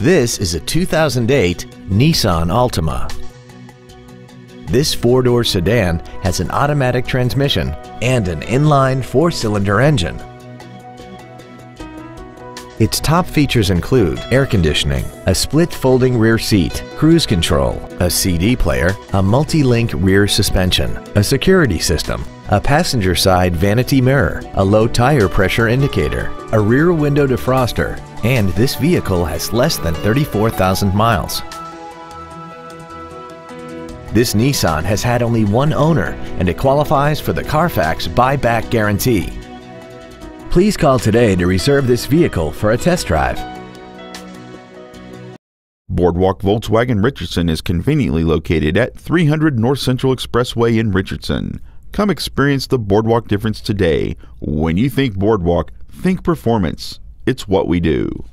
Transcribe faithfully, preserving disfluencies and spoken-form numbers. This is a two thousand eight Nissan Altima. This four-door sedan has an automatic transmission and an inline four-cylinder engine. Its top features include air conditioning, a split folding rear seat, cruise control, a C D player, a multi-link rear suspension, a security system, a passenger side vanity mirror, a low tire pressure indicator, a rear window defroster, and this vehicle has less than thirty-four thousand miles. This Nissan has had only one owner and it qualifies for the Carfax buyback guarantee. Please call today to reserve this vehicle for a test drive. Boardwalk Volkswagen Richardson is conveniently located at three hundred North Central Expressway in Richardson. Come experience the Boardwalk difference today. When you think Boardwalk, think performance. It's what we do.